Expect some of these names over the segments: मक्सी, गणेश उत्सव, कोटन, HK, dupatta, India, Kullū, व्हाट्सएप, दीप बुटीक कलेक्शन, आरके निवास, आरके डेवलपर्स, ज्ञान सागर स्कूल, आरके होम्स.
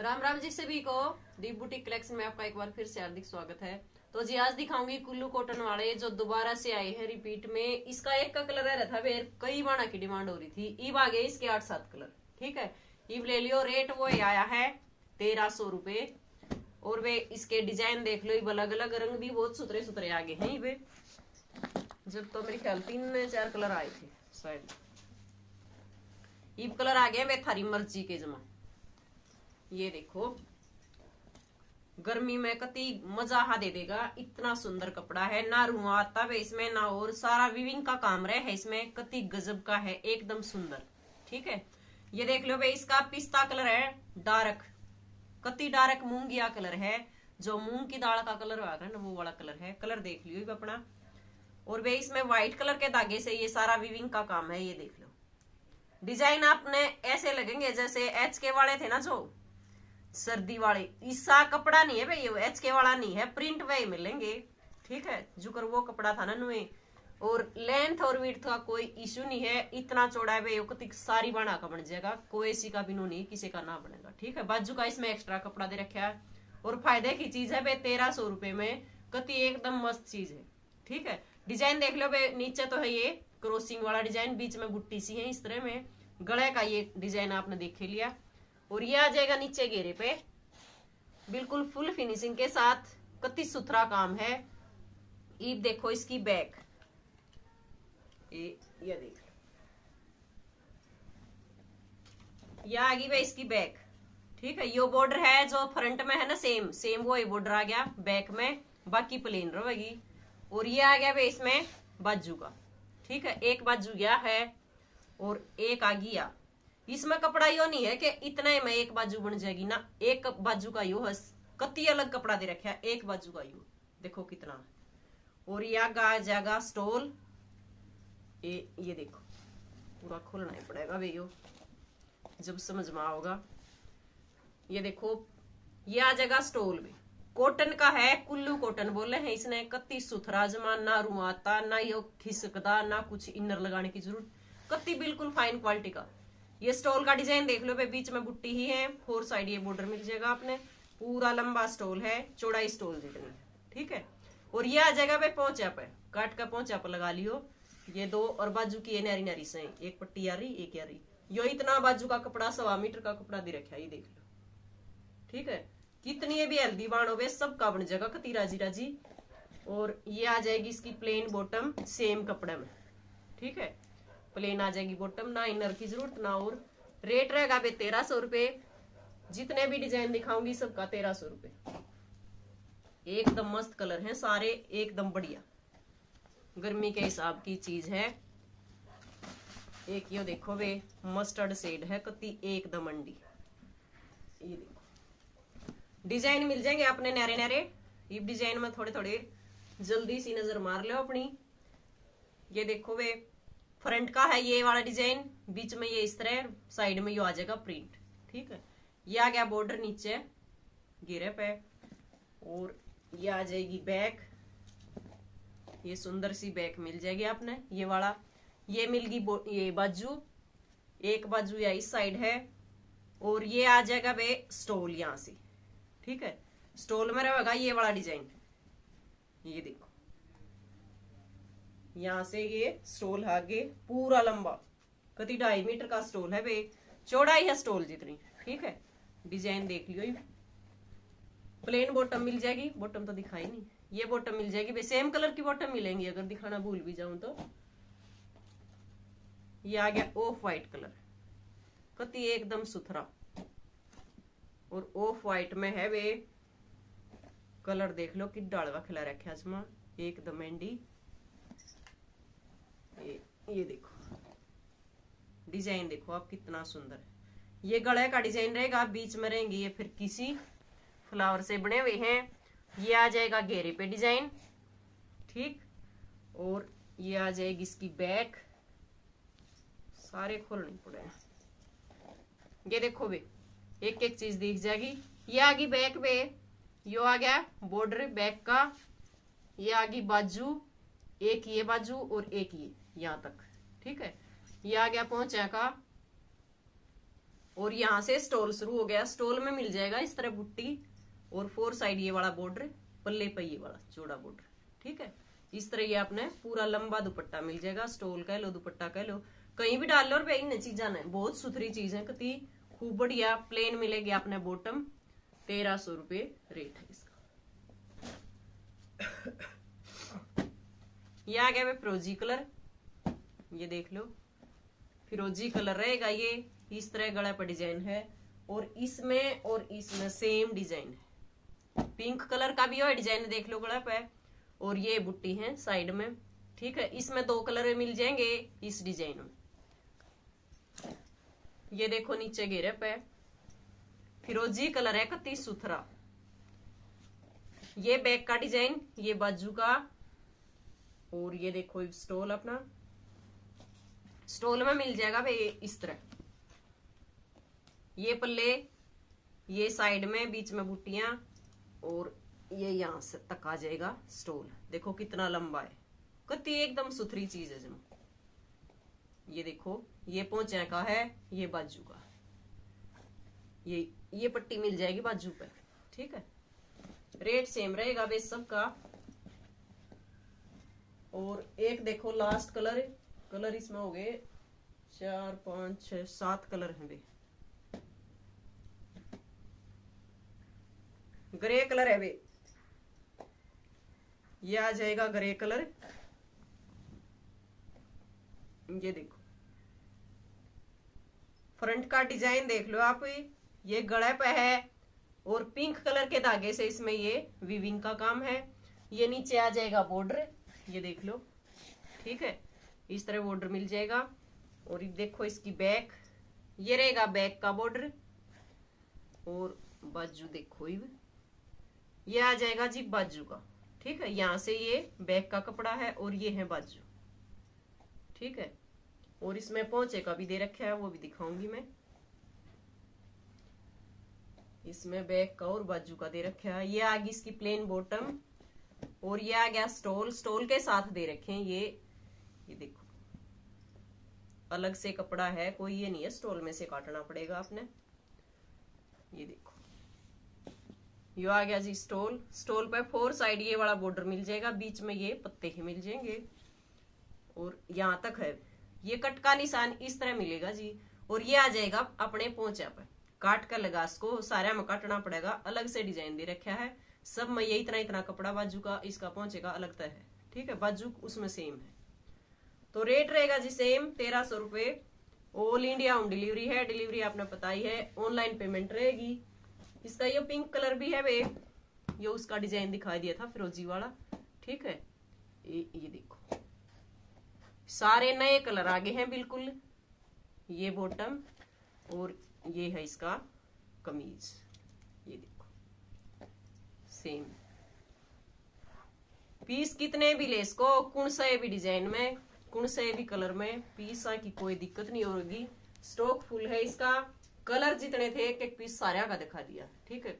राम राम जी सभी को। Deep boutique collection में आपका एक बार फिर से हार्दिक स्वागत है। तो जी आज दिखाऊंगी कुल्लू कॉटन वाले जो दोबारा से आए हैं रिपीट में। इसका एक का कलर है था वेर, कई बाना की डिमांड हो रही थी। ईब आ गए इसके 8-7 कलर, ठीक है। ईब ले लियो। रेट वो आया है 1300 रुपये। और वे इसके डिजाइन देख लो, ईब अलग अलग, रंग भी बहुत सुथरे सुथरे आ गए हैं। ईबे जब तो मेरे ख्याल 3-4 कलर आए थे शायद। ईब कलर आ गए वे थारी मर्जी के जमा। ये देखो, गर्मी में कति मजा दे देगा। इतना सुंदर कपड़ा है, ना रुआ आता है इसमें ना, और सारा विविंग का काम रहे है इसमें। कति गजब का है, एकदम सुंदर, ठीक है। ये देख लो भाई, इसका पिस्ता कलर है, डार्क, कति डार्क मूंगिया कलर है। जो मूंग की दाल का कलर आ रहा है ना, वो वाला कलर है। कलर देख लियो अपना। और भाई इसमें व्हाइट कलर के धागे से ये सारा विविंग का काम है। ये देख लो डिजाइन, आपने ऐसे लगेंगे जैसे HK वाले थे ना, जो सर्दी वाले। ईसा कपड़ा नहीं है भाई, ये HK वाला नहीं है, प्रिंट वे मिलेंगे, ठीक है। जुकर वो कपड़ा था ना नुए। और लेंथ और विड्थ का कोई इश्यू नहीं है। इतना चौड़ा है भाई, सारी बाना का बन जाएगा, कोई सी का भी नो नहीं, किसी का ना बनेगा, ठीक है। बाजू का इसमें एक्स्ट्रा कपड़ा दे रखा है। और फायदे की चीज है भाई, 1300 रुपए में कति एकदम मस्त चीज है, ठीक है। डिजाइन देख लो भाई, नीचे तो है ये क्रोसिंग वाला डिजाइन, बीच में बुट्टी सी है इस तरह में। गले का ये डिजाइन आपने देख लिया। और ये आ जाएगा नीचे घेरे पे, बिल्कुल फुल फिनिशिंग के साथ। कति सुथरा काम है। ईब देखो इसकी बैक, ये देख लो, यह आ गई भाई इसकी बैक, ठीक है। यो बॉर्डर है जो फ्रंट में है ना, सेम सेम वो बॉर्डर आ गया बैक में, बाकी प्लेन रहेगी। और ये आ गया भाई इसमें बाजू का, ठीक है। एक बाजू गया है और एक आ गया। इसमें कपड़ा यो नहीं है कि इतना ही में एक बाजू बन जाएगी ना, एक बाजू का यो है। कति अलग कपड़ा दे रखा है, एक बाजू का यो देखो कितना। और यह गा जाएगा स्टोल, ये देखो पूरा खोलना ही पड़ेगा भैया, जब समझ में आओगा। ये देखो ये आ जाएगा स्टोल भी, कॉटन का है, कुल्लू कॉटन बोले हैं इसने। कति सुथरा जमा, ना रुआता ना यो खिसकदा, ना कुछ इनर लगाने की जरूरत। कति बिल्कुल फाइन क्वालिटी का। ये स्टॉल का डिजाइन देख लो भाई, बीच में बुट्टी ही है, 4 साइड ये बॉर्डर मिल जाएगा आपने। पूरा लंबा स्टॉल है, चौड़ाई स्टॉल जितनी, ठीक है। और ये आ जाएगा भाई पोंचा पे, काट का पोंचा पे लगा लियो। ये दो और बाजू की ये नारी नारी से एक पट्टी आ रही, एक यारी। यो इतना बाजू का कपड़ा, 1.25 मीटर का कपड़ा दे रखा है, ये देख लो, ठीक है। कितनी भी हेल्दी बाण हो गए, सबका बन जाएगा कति राजी राजी। और ये आ जाएगी इसकी प्लेन बॉटम, सेम कपड़े में, ठीक है। प्लेन आ जाएगी बॉटम, ना इनर की जरूरत ना। और रेट रहेगा बे 1300 रुपए। जितने भी डिजाइन दिखाऊंगी सबका 1300 रुपए। एकदम मस्त कलर हैं सारे, एकदम बढ़िया, गर्मी के हिसाब की चीज है। एक यो देखो बे मस्टर्ड शेड है, कति एकदम अंडी। ये देखो डिजाइन मिल जाएंगे आपने नरे नरे। ये डिजाइन में थोड़े थोड़े जल्दी सी नजर मार लो अपनी। ये देखो बे फ्रंट का है ये वाला डिजाइन, बीच में ये इस तरह, साइड में ये आ जाएगा प्रिंट, ठीक है। ये आ गया बॉर्डर नीचे घेरे पे। और ये आ जाएगी बैक, ये सुंदर सी बैक मिल जाएगी आपने। ये वाला ये मिल गई, ये बाजू, एक बाजू या इस साइड है। और ये आ जाएगा बे स्टोल यहाँ से, ठीक है। स्टोल में रहेगा ये वाला डिजाइन, ये देखो यहाँ से ये स्टोल आगे पूरा लंबा, कति 2.5 मीटर का स्टोल है बे, चौड़ाई है स्टोल जितनी, ठीक है। डिजाइन देख लियो। प्लेन बॉटम मिल जाएगी, बॉटम तो दिखाई नहीं, ये बॉटम मिल जाएगी बे, सेम कलर की बॉटम मिलेंगी, अगर दिखाना भूल भी जाऊं तो। ये आ गया ऑफ व्हाइट कलर, कति एकदम सुथरा। और ऑफ व्हाइट में है बे कलर, देख लो कि डालवा खिला रखे आजमा, एकदम एंडी। ये देखो डिजाइन देखो आप, कितना सुंदर है। ये गले का डिजाइन रहेगा, बीच में रहेंगे ये फिर किसी फ्लावर से बने हुए हैं। ये आ जाएगा घेरे पे डिजाइन, ठीक। और ये आ जाएगी इसकी बैक, सारे खोलने पड़ेगा। ये देखो बे एक एक चीज दिख जाएगी। ये आ गई बैक पे, यो आ गया बॉर्डर बैक का, ये आ गई बाजू, एक ये बाजू और एक ये यहाँ तक, ठीक है। ये आ गया पोंचा का। और यहाँ से स्टॉल शुरू हो गया। स्टॉल में मिल जाएगा इस तरह बुट्टी और फोर साइड ये वाला बॉर्डर, पल्ले पर ये वाला चौड़ा बॉर्डर, ठीक है। इस तरह ये आपने पूरा लंबा दुपट्टा मिल जाएगा, स्टॉल कह लो दुपट्टा कह लो, कहीं भी डाल लो। और भाई नचीजा है, बहुत सुथरी चीज है, कति खूब बढ़िया प्लेन मिलेगी आपने। बॉटम 1300 रुपये रेट है इसका। यह आ गया भाई फिरोजी कलर, ये देख लो फिरोजी कलर रहेगा ये। इस तरह गला पर डिजाइन है और इसमें सेम डिजाइन है, पिंक कलर का भी है डिजाइन, देख लो गला पे। और ये बुट्टी है साइड में, ठीक है। इसमें दो कलर मिल जाएंगे इस डिजाइन में, ये देखो नीचे घेरे पे फिरोजी कलर है, कति सुथरा। ये बैक का डिजाइन, ये बाजू का, और ये देखो स्टॉल अपना। स्टॉल में मिल जाएगा भाई इस तरह ये पल्ले, ये साइड में बीच में बूटियां, और ये यहां से तक आ जाएगा स्टॉल। देखो कितना लंबा है, कति एकदम सुथरी चीज है जम। ये देखो ये पोंचे का है, ये बाजू का, ये पट्टी मिल जाएगी बाजू पर, ठीक है। रेट सेम रहेगा भाई सबका। और एक देखो लास्ट कलर, कलर इसमें हो गए 4 5 6 7 कलर हैं बे। ग्रे कलर है बे, ये आ जाएगा ग्रे कलर, ये देखो फ्रंट का डिजाइन देख लो आप, ये गले पे है। और पिंक कलर के धागे से इसमें ये वीविंग का काम है। ये नीचे आ जाएगा बॉर्डर, ये देख लो, ठीक है। इस तरह बॉर्डर मिल जाएगा। और देखो इसकी बैक, ये रहेगा बैक का बॉर्डर। और बाजू देखो, ये आ जाएगा जी बाजू का, ठीक है। यहाँ से ये बैक का कपड़ा है और ये है बाजू, ठीक है। और इसमें पोंचे का भी दे रखा है, वो भी दिखाऊंगी मैं। इसमें बैक का और बाजू का दे रखा है। ये आ गई इसकी प्लेन बॉटम, और ये आ गया स्टॉल। स्टॉल के साथ दे रखे हैं ये देखो, अलग से कपड़ा है कोई, ये नहीं है, स्टॉल में से काटना पड़ेगा आपने। ये देखो ये आ गया जी स्टॉल। स्टॉल पे फोर साइड ये वाला बॉर्डर मिल जाएगा, बीच में ये पत्ते ही मिल जाएंगे, और यहाँ तक है। ये कट का निशान इस तरह मिलेगा जी। और ये आ जाएगा अपने पोंचा पर, काट कर लगा इसको, सारे में काटना पड़ेगा, अलग से डिजाइन दे रखा है सब में। ये इतना इतना कपड़ा बाजू का, इसका पोंचे का अलग तय है, ठीक है। बाजू उसमें सेम है। तो रेट रहेगा जी सेम 1300 रुपये। ऑल इंडिया होम डिलीवरी है, डिलीवरी आपने पता ही है, ऑनलाइन पेमेंट रहेगी। इसका ये पिंक कलर भी है बे, ये उसका डिजाइन दिखाई दिया था फिरोजी वाला, ठीक है। ये देखो सारे नए कलर आ गए हैं बिल्कुल। ये बॉटम और ये है इसका कमीज, ये देखो सेम। पीस कितने भी ले इसको, कौन सा भी डिजाइन में, कौन सा भी कलर में पीस की कोई दिक्कत नहीं होगी। स्टॉक फुल है इसका। कलर जितने थे एक एक पीस सारे का दिखा दिया, ठीक है।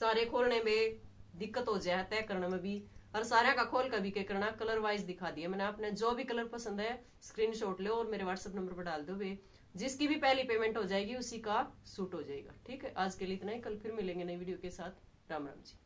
सारे खोलने में दिक्कत हो जाए, तय करने में भी, और सारे का खोल कभी के करना, कलर वाइज दिखा दिया मैंने। आपने जो भी कलर पसंद है स्क्रीनशॉट ले और मेरे व्हाट्सएप नंबर पर डाल दो बे। जिसकी भी पहली पेमेंट हो जाएगी उसी का सूट हो जाएगा, ठीक है। आज के लिए इतना ही, कल फिर मिलेंगे नई वीडियो के साथ। राम राम जी।